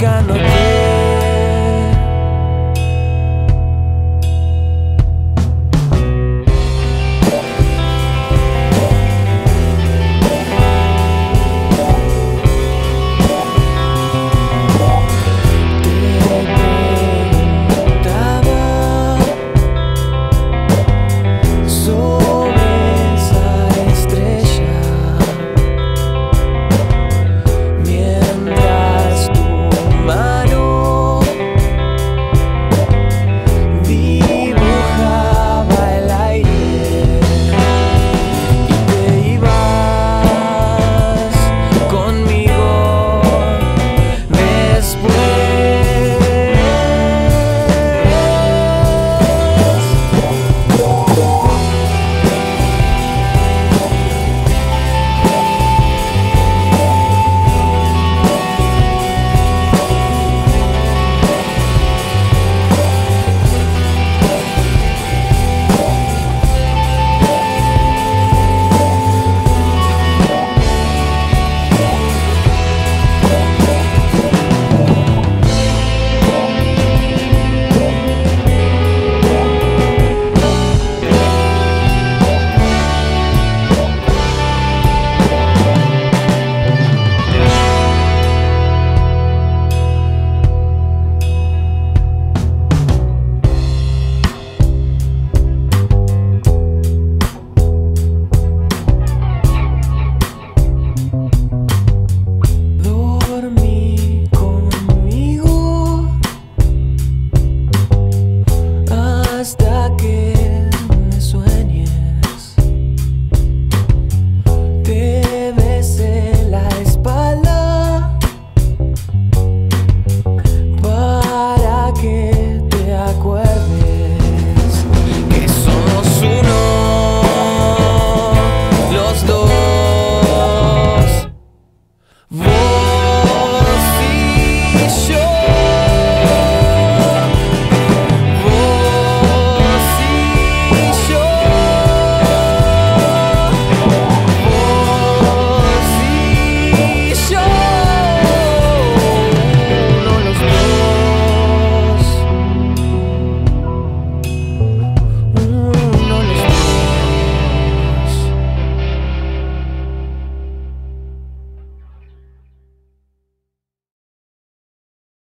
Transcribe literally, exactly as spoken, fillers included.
gonna